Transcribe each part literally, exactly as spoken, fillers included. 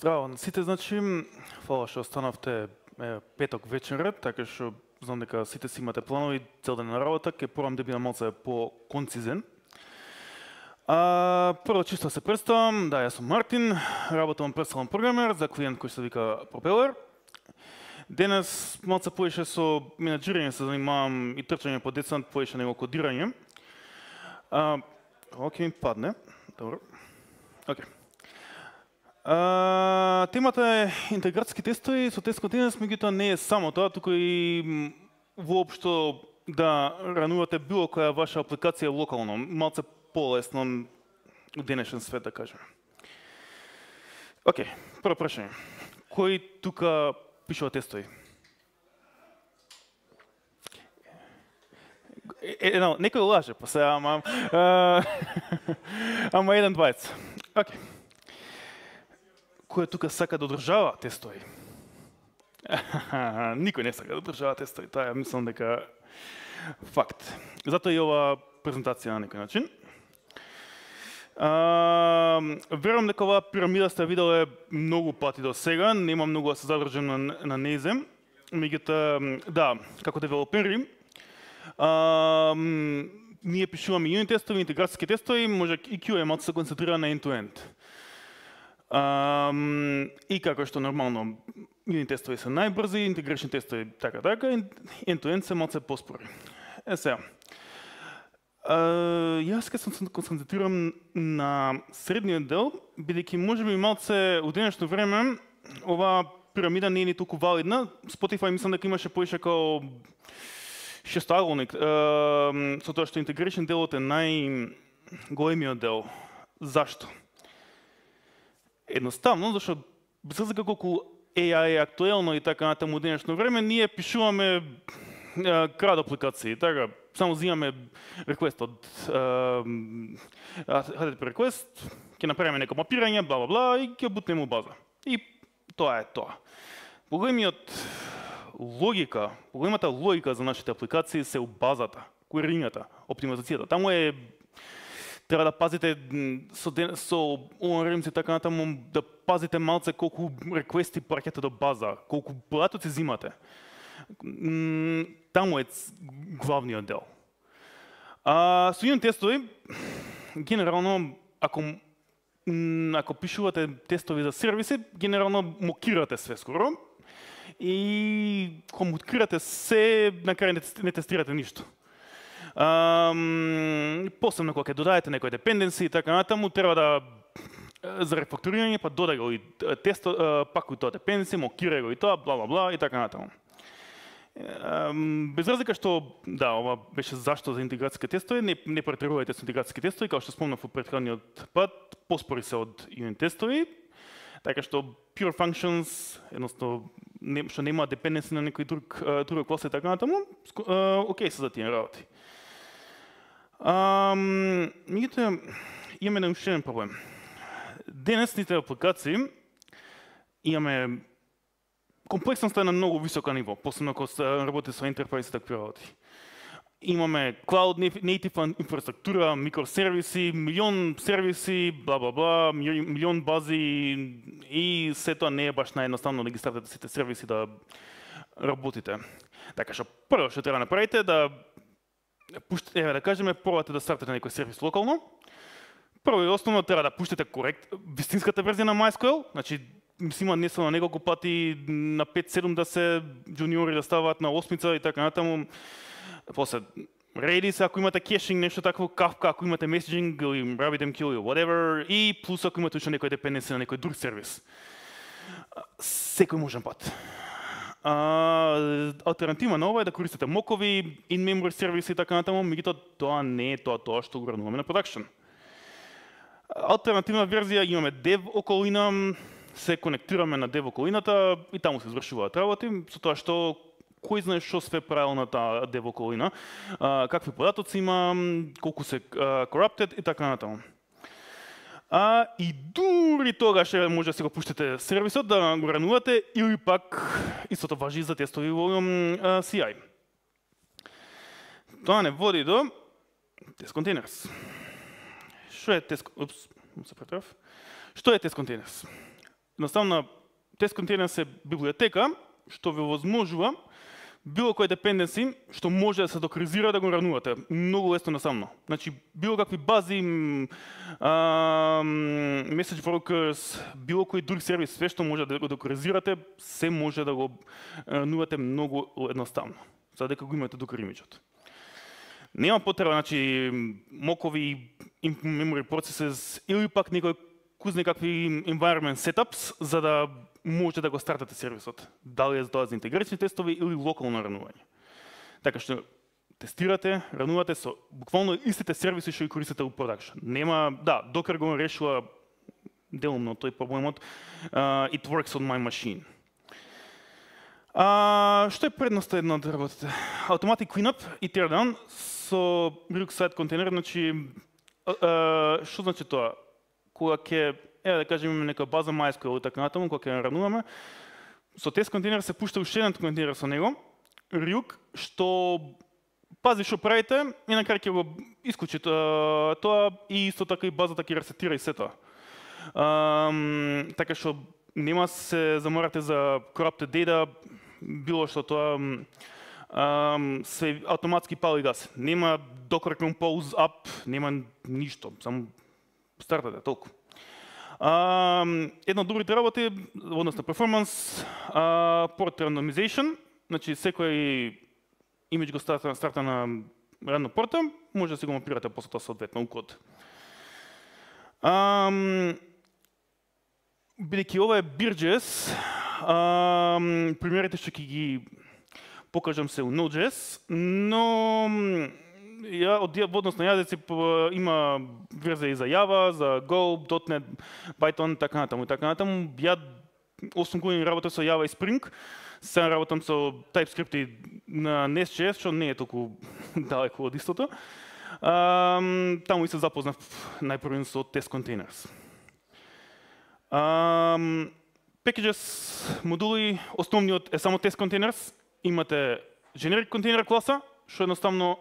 Здраво на сите, значи, фала што останавте петок вечерот, така што знам дека сите си имате планови цел ден на работа, ќе порам да бидам малце по-концизен. А, прво чисто се представам, да, јас сум Мартин, работам персонален програмер за клиент кој се вика Propeller. Денес малце поише со менеджирање се занимавам и трчање по децент поише него кодирање. А, оке ми падне, добро. Оке. А, темата е интеграцијски тестови со TestContainers, меѓутоа не е само тоа, туку и воопшто да ранувате било која ваша апликација локално, малце полесно у денешен свет, да кажеме. Океј, прво прашање. Кој тука пишува тестови? Е, no, некој лаже, па се, ама а, ама еден двајца. Океј. Кој тука сака да одржава тестови? Никој не сака да одржава тестови, тоа мислам дека факт. Затоа и ова презентација на некој начин. А, верувам дека оваа пирамида сте виделе многу пати до сега, нема многу да се задржам на, на нејзем. Меѓутоа, да, како девелопери, а, ние пишуваме юнит тестови, интеграцијски тестови, може и кју е малку се концентрира на end-to-end. Um, и како што нормално юнит тестови се најбрзи, интегрични тестови така така, end-to-end се малце поспори. Е сега. Uh, јас ке се концентрирам на средниот дел, бидејќи можеби малце у денешно време оваа пирамида не е ни толку валидна. Spotify мислам дека имаше поише како шестоаголник, uh, со тоа што интегричен делот е најголемиот дел. Зашто? Едноставно, зашто без разлика колку ей ај е актуелно и така натаму у денешно време, ние пишуваме е, крад апликации, така, само взимаме реквест од ейч ти ти пи реквест, ќе направиме некој мапирање, бла бла бла и ќе бутнеме у база. И тоа е тоа. Поголемиот логика, поголемата логика за нашите апликации се у базата, куерињата, оптимизацијата. Таму е треба да пазите со, со о ар емс и така натаму, да пазите малце колку реквести праќате до база, колку платоци зимате. Таму е главниот дел. А, со юнит тестови, генерално, ако, ако пишувате тестови за сервиси, генерално мокирате све скоро и комуткирате се, на крај не тестирате ништо. Um, посебно кога ќе додаете некој dependency и така натаму, треба да за рефакторирање па додај го и тесто, uh, пак и тоа dependency, мокирај го и тоа, бла бла бла и така натаму. Um, без разлика што да, ова беше зашто за интеграцијски тестови, не, не претерувајте со интеграцијски тестови, како што спомнав во претходниот пат, поспори се од юнит тестови, така што pure functions, едноставно не, што нема dependency на некој друг uh, друга класа и така натаму, uh, окей се за тие работи. Um, меѓутоа, имаме најуште еден проблем. Денесните апликации имаме комплексноста на многу високо ниво, посебно кога работи со enterprise и такви работи. Имаме cloud native инфраструктура, микросервиси, милион сервиси, бла бла бла, милион бази и се тоа не е баш наједноставно да ги ставите сите сервиси да работите. Така што прво што треба да направите е да еве да кажеме, пробате да стартате некој сервис локално. Прво и основно треба да пуштите корект вистинската верзија на MySQL, значи мислима не се на неколку пати на пет седум да се джуниори да ставаат на осмица и така натаму. После Redis, ако имате кешинг, нешто такво, Kafka, ако имате меседжинг или RabbitMQ или whatever, и плюс ако имате уште некој dependency на некој друг сервис. Секој можен пат. Uh, алтернатива на ова е да користите мокови, in-memory сервиси и така натаму, меѓутоа тоа не е тоа тоа што го рануваме на production. Алтернативна верзија имаме dev околина, се конектираме на dev околината и таму се извршуваат работи, со тоа што кој знае што све правил на таа dev околина, uh, какви податоци има, колку се uh, corrupted и така натаму. А и дури тогаш може да се го пуштите сервисот, да го ранувате, или пак истото важи за тестови во а, си ај. Тоа не води до TestContainers. Што е TestContainers? Што е TestContainers? едноставно TestContainers е библиотека што ви возможува било кој депенденси што може да се докризира да го ранувате. Многу лесно насамно. Значи, било какви бази, а, message workers, било кој друг сервис, све што може да го докризирате, се може да го ранувате многу едноставно. За дека го имате докер имиджот. Нема потреба, значи, мокови in-memory processes или пак некој кузни какви environment setups, за да можете да го стартате сервисот. Дали е за тоа за интегрични тестови или локално ранување. Така што тестирате, ранувате со буквално истите сервиси што ги користите у продакшн. Нема, да, Docker го решува делумно тој проблемот. Uh, it works on my machine. А, што е предноста една од работите? Automatic cleanup и teardown со Rux side контейнер, значи што значи тоа? Кога ќе, е да кажем, имаме нека база MySQL или така натаму, кога ќе ја рануваме, со тест контейнер се пушта уште еден контейнер со него, Rux, што пази што правите и на крај ќе го исклучи а, тоа и исто така и базата ќе ресетира и се тоа. А, така што нема се заморате за corrupted data, било што тоа ам, се автоматски пали газ. Нема Docker compose up, нема ништо, само стартате, толку. Ам, една од другите работи, односно performance, а, port randomization, значи секој имидж го старта, старта на рано порта, може да си го мапирате после тоа соодветно у код. Ам, Бидејќи ова е Beer.js, примерите што ќе ги покажам се у Node.js, но ја, од односно јазици има верзија и за Java, за Go, .дот нет, Python, така натаму и така натаму. Ја осум години работам со Java и Spring, сега работам со TypeScript и на NestJS, што не е толку далеко од истото. А, таму и се запознав најпрвен со TestContainers. Um, packages, модули, основниот е само TestContainers. Имате generic контейнер класа, што едноставно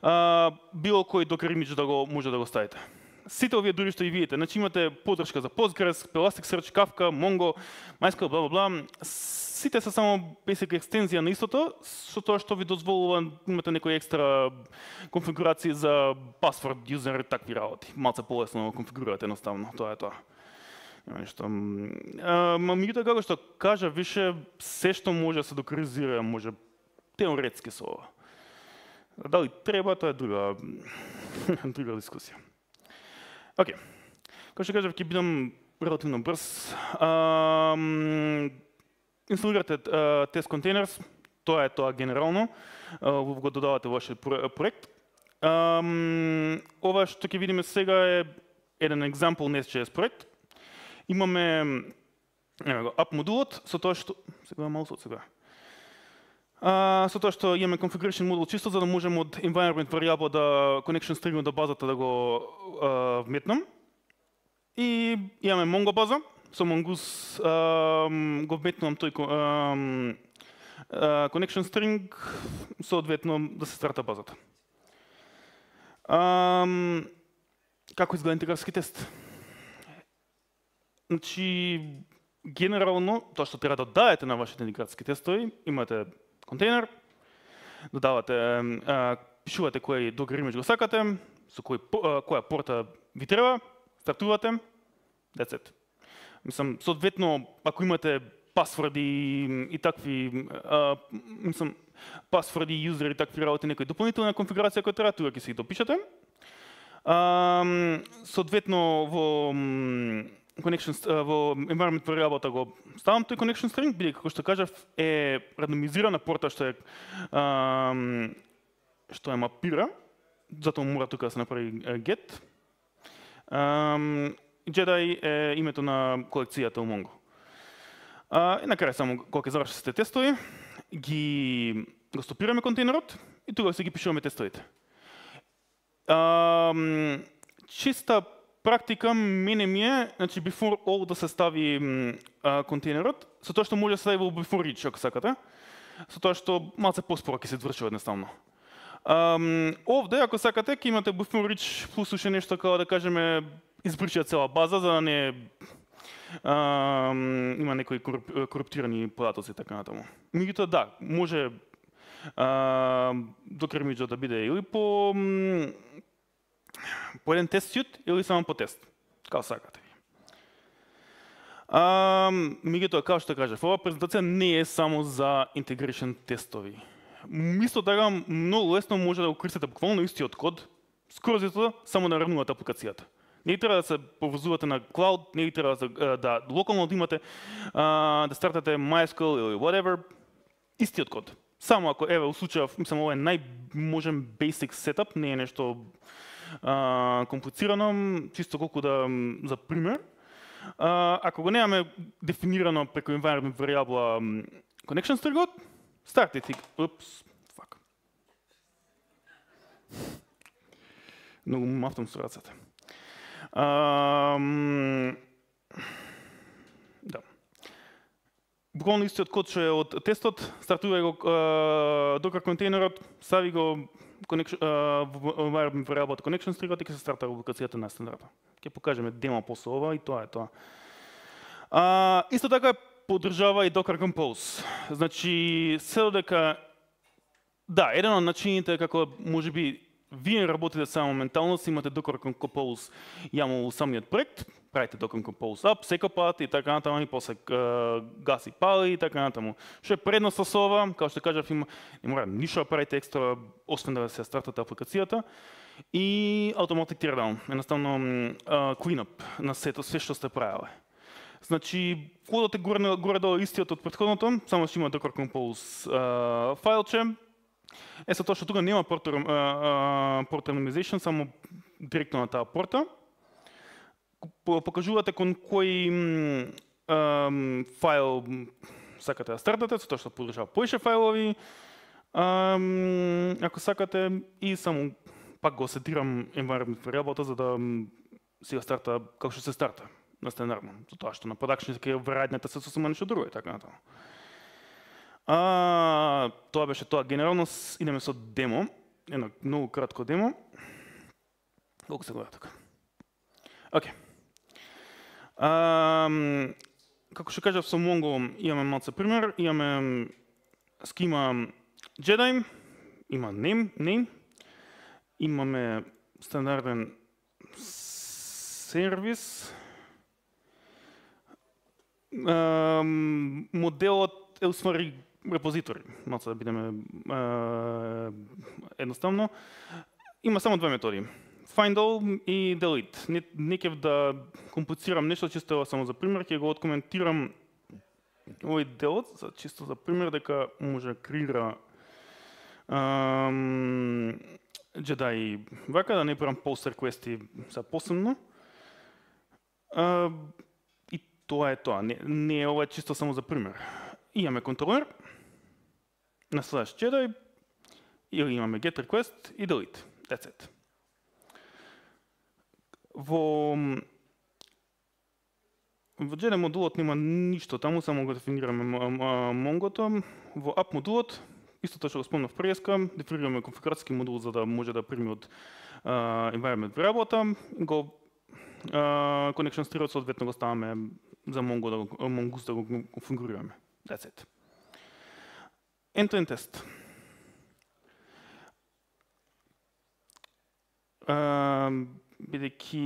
uh, било кој Docker image да го може да го ставите. Сите овие дури што и видите, значи имате поддршка за Postgres, Elasticsearch, Kafka, Mongo, MySQL, бла бла бла. Сите се само basic екстензија на истото, со тоа што ви дозволува имате некои екстра конфигурации за password, user и такви работи. Малце полесно конфигурирате едноставно, тоа е тоа. Што, а, меѓутоа, како што кажа, више се што може да се докризира, може теоретски со ова. Дали треба, тоа е друга, друга дискусија. Океј. Како што кажав, ќе бидам релативно брз. А, инсталирате TestContainers, тоа е тоа генерално, го додавате вашиот проект. А, ова што ќе видиме сега е еден екзампл NestJS проект. Имаме ап модулот со тоа што сега малку со сега. А, со тоа што имаме configuration модул чисто за да можеме од environment variable да connection string до базата да го а, вметнам. И имаме Mongo база, со Mongoose го вметнувам тој а, а, connection string соодветно да се старта базата. А, како изгледа интегралски тест? Значи, генерално, тоа што треба да дадете на вашите интеграцијски тестови, имате контейнер, додавате, а, пишувате кој Docker image го сакате, со кој, а, која порта ви треба, стартувате, that's it. Мислам, соодветно, ако имате пасворди и такви, а, мислам, пасворди, юзери и такви работи, некој дополнителна конфигурација која треба, тука ќе си ги допишете. А, соодветно, во connection uh, во environment variable го ставам тој connection string, бидејќи како што кажав е рандомизирана порта што е uh, што е мапира, затоа мора тука да се направи uh, get. Um, Jedi е името на колекцијата у Mongo. Uh, и на крај само кога ќе завршат сите тестови, ги го стопираме контейнерот и тука се ги пишуваме тестовите. Um, чиста практика мене ми е, значи before all да се стави а, контейнерот, со тоа што може да се стави во before each, ако сакате, со тоа што малце поспора ќе се извршува едноставно. Ам, овде, ако сакате, ќе имате before each плюс уште нешто како да кажеме избрчија цела база за да не а, има некои коруп, коруптирани податоци така натаму. Меѓутоа да, може а, Docker имиџот да биде или по по еден тест сјут или само по тест, како сакате. А, меѓутоа, како што кажав, оваа презентација не е само за integration тестови. Исто така многу лесно може да го користите буквално истиот код, скоро тоа само да рнувате апликацијата. Не треба да се поврзувате на клауд, не треба да, да локално да имате, а, да стартате MySQL или whatever, истиот код. Само ако, еве, у случајов, мислам, ова е најможен basic setup, не е нешто а, комплицирано, чисто колку да, за пример. А, ако го немаме дефинирано преку environment variable connection string, стартите, упс, фак. Многу мафтам со рацата. Um, да. Буквално истиот код што е од тестот, стартува го uh, Docker контейнерот, сави го environment variable connection string и ќе се стартира апликацијата на стендардот. Ќе покажеме демо после ова и тоа е тоа. Uh, исто така поддржава и Docker Compose. Значи, се додека да, еден од начините како можеби вие работите само моментално, си имате Docker Compose јамал самиот проект, правите Docker Compose up, секопате и така натаму, и после uh, гаси пали и така натаму. Што е предноста со ова, како што кажав, има, не мора ништо да правите екстра, освен да се стартате апликацијата, и automatic teardown, едноставно uh, cleanup на сето, све што сте правиле. Значи, кодот е горе-долу горе истиот од претходното, само што има Docker Compose uh, файлче. Е, со тоа што тука нема порт randomization, само директно на таа порта. Покажувате кон кој um, файл сакате да стартате, со тоа што подржава повеќе файлови. Um, ако сакате, и само пак го сетирам environment variable за да си го старта како што се старта на стандардно. За тоа што на продакшн ќе врајдната се сосема нешто друго и така натаму. А, тоа беше тоа. Генерално идеме со демо. Едно многу кратко демо. Колку се гледа тука? Океј. Okay. Како што кажав, со Mongo имаме малце пример. Имаме скима Jedi, има name, name. Имаме стандарден сервис. А, моделот е усвари репозитори, малце да бидеме едноставно. Има само две методи. Find all и delete. Не, не кев да комплицирам нешто, чисто само за пример, ќе го откоментирам овој дел, чисто за пример, дека може да креира Jedi вака, да не правам post request-и за посебно. И тоа е тоа. Не, не е ова чисто само за пример. Имаме контролер на slash Jedi, или имаме get request и delete. That's it. Во, во Jedi модулот нема ништо таму, само го дефинираме Mongo-то. Во app модулот, исто тоа што го спомнав преска, дефинираме конфигурацијски модул за да може да прими од uh, environment variable-та, го uh, connection string-от соодветно го ставаме за Mongo да го, Mongoose да го конфигурираме. That's it. End-to-end test. Uh, Бидејќи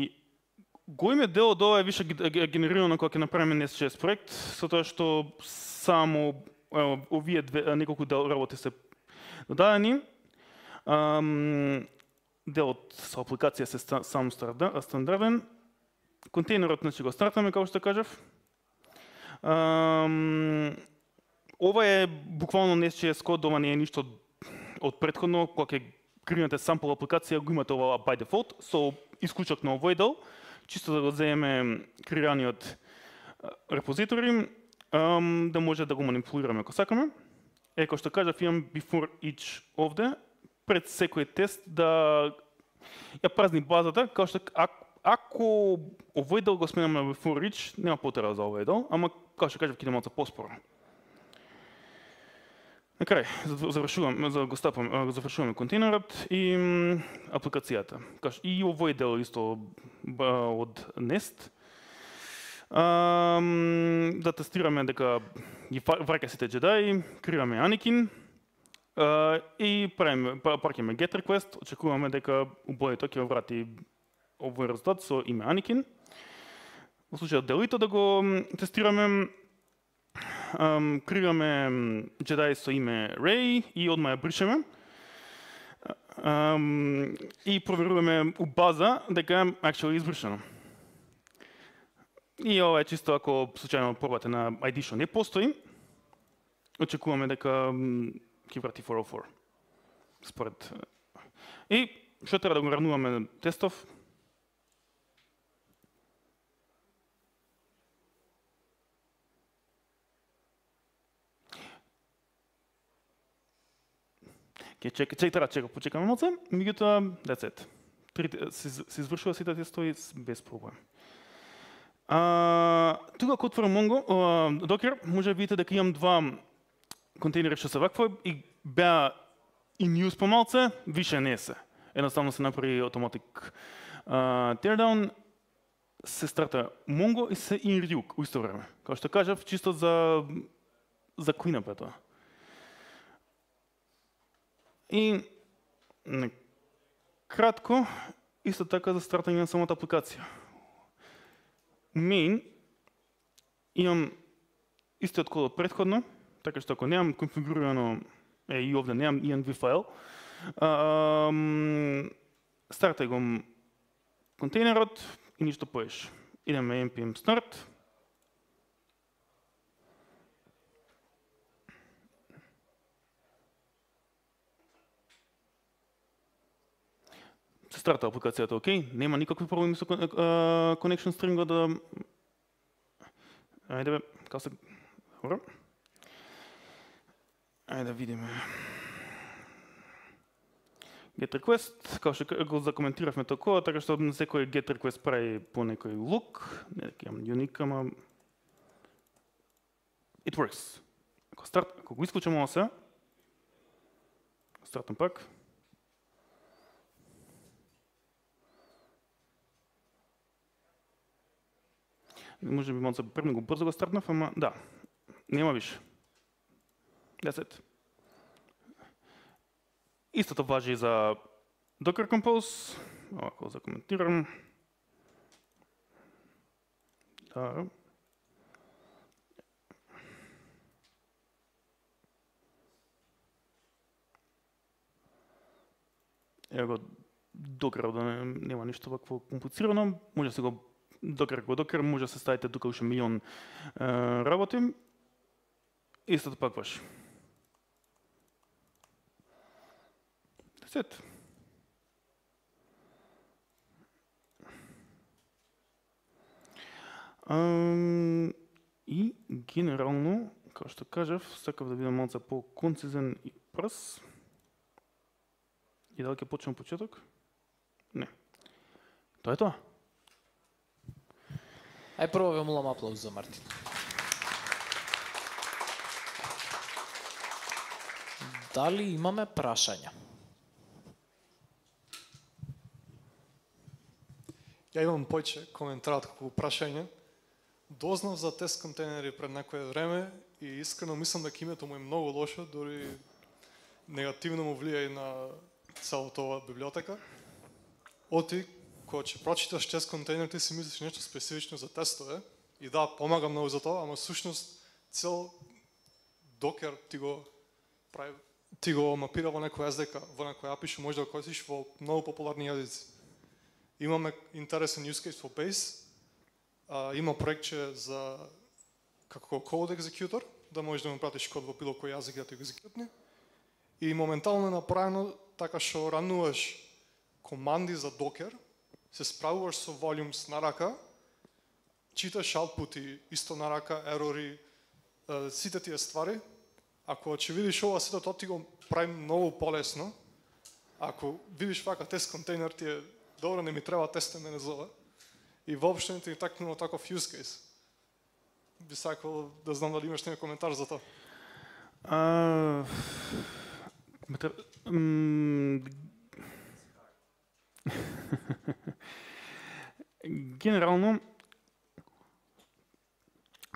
го име дел од ова е више генерирано кога ќе направиме NestJS проект, со тоа што само е, овие две, неколку дел работи се додадени. Um, делот со апликација се само стандарден. Контейнерот значи го стартаме, како што кажав. Um, ова е буквално NestJS код, ова не е ништо од предходно, кога ќе кривнете сампл апликација, го имате ова by default, со исклучок на овој дел, чисто да го земеме креираниот репозитори, um, да може да го манипулираме ако сакаме. Е, како што кажав, имам before each овде, пред секој тест да ја празни базата, како што ако овој дел го сменаме на before each, нема потреба за овој дел, ама како што кажав, ќе малку поспоро. На крај, завршувам, завршувам, завршуваме контейнерот и апликацијата. И овој дел исто од Nest. Um, да тестираме дека ги врака сите джедаи, криваме Anakin uh, и правиме, паркиме get request, очекуваме дека убојето ќе врати овој резултат со име Anakin. Во случајот delete да го тестираме, um, криваме джедаи со име Rey и одма ја бришеме. Um, и проверуваме у база дека actually извршено. И ова е чисто ако случајно пробате на ай ди што не постои, очекуваме дека ќе врати четиристотини и четвртор. Според. И што треба да го рануваме тестов? Ќе чек, чек, треба чека, почекаме малце, меѓутоа that's it. Се извршува сите тестови без проблем. А, тука ако отворам Mongo, uh, Docker, може да видите дека имам два контейнери што се вакво и беа in use помалце, више не се. Едноставно се направи automatic uh, teardown, се страта Mongo и се in reduke у исто време. Као што кажав, чисто за за cleanup е тоа. И кратко, исто така за стартање на самата апликација. Main имам истиот код од претходно, така што ако немам конфигурирано, е и овде немам env файл, стартај го контейнерот и ништо поеш. Идеме npm start. Се старта апликацијата, окей, нема никакви проблеми со connection string да... Ајде бе, како се... Добро. Ајде да видиме. Get request, како што го закоментиравме толкова, така што на секој get request прави по некој лук, не дека имам unique, ама... It works. Ако старт, ако го исклучам ова се, стартам пак. Може би малце премногу брзо го стартнав, ама да, нема више. десет. Истото важи и за Docker Compose. Овако закоментирам. Да. Ева го Docker, да нема ништо вакво комплицирано. Може да се го Docker го Docker, може да се ставите тука уште милион uh, работи. Истото пак ваш. десет. Um, и генерално, како што кажав, сакав да бидам малце по-концизен и прс. И дали ќе почнем почеток? Не. Тоа е тоа. Ај прво ве молам аплауз за Мартин. Дали имаме прашања? Ја имам појче коментар како прашање. Дознав за тест контейнери пред некое време и искрено мислам дека името му е многу лошо, дури негативно му влијае на целата ова библиотека. Оти кога ќе прочиташ тест контейнер, ти си мислиш нешто специфично за тестове и да, помага многу за тоа, ама всушност цел Docker ти го прави, ти го мапира во некој ес де ка, во некој ей пи ай што може да користиш во многу популарни јазици. Имаме интересен use case во Base, а, има проектче за како code executor, да можеш да му пратиш код во било кој јазик да ти го екзекутне. И моментално е направено така што рануваш команди за Docker, се справуваш со volumes на рака, читаш output-и исто на рака, ерори, сите тие ствари. Ако ќе видиш ова сето, тоа ти го прави многу полесно. Ако видиш вака тест контейнер, ти е добро, не ми треба тесте мене зова. И воопшто не ти е такнува таков use case. Би сакал да знам дали имаш некој коментар за тоа. Генерално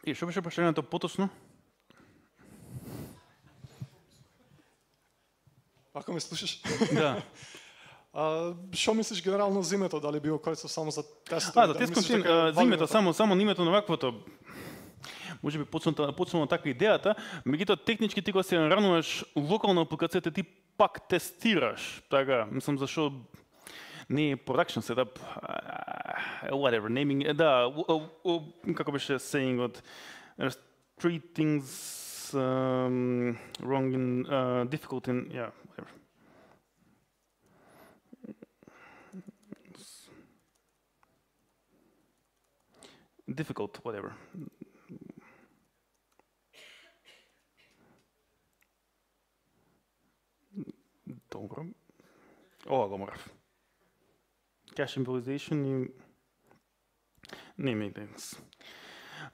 И што беше прашањето поточно? Ако ме слушаш? Да. А што мислиш генерално за името, дали било кој само за тест? А, да, тест контейнер, за името, само само името на ваквото. Може би почнала почнала така идејата, меѓутоа технички ти кога се рануваш локално апликацијата ти пак тестираш, така, мислам зашо не production setup, whatever naming, да, како беше saying од three things um, wrong and uh, difficult in yeah, whatever. Difficult, whatever. Добро. Ова го морав. Cache improvisation и... Naming things.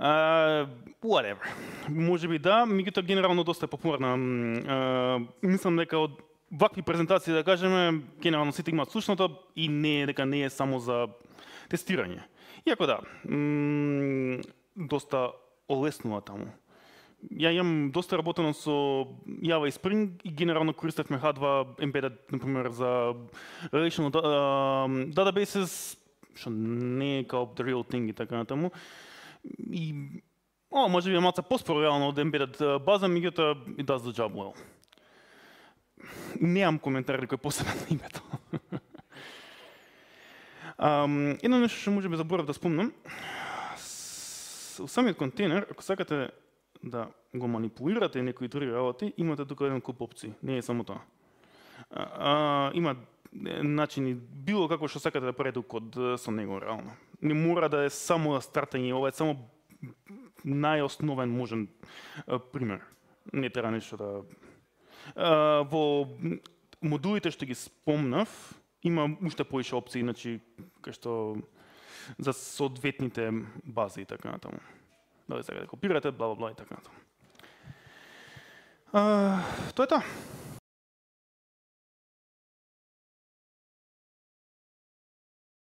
Uh, whatever. Може би да, меѓутоа генерално доста е популарна. Uh, мислам дека од вакви презентации, да кажеме, генерално сите имаат слушната и не е дека не е само за тестирање. Иако да, м, доста олеснува таму. Ја имам доста работено со Java и Spring и генерално користевме H два Embedded, например, за relational uh, databases, што не е као the real thing и така натаму. И, о, може би е малце по-спорреално од Embedded база, меѓутоа it does the job well. Немам коментари кој посебен на името. Um, едно нешто што може би заборав да спомнам, у самиот контейнер, ако сакате да го манипулирате некои други работи, имате тука еден куп опции, не е само тоа. А, а, има начини, било како што сакате да правите код со него реално. Не мора да е само стартање, ова е само најосновен можен а, пример. Не треба нешто да... А, во модулите што ги спомнав, има уште поише опции, значи кај што за соодветните бази и така натаму. Дали сега да копирате, бла бла бла и така натаму. Тоа е тоа.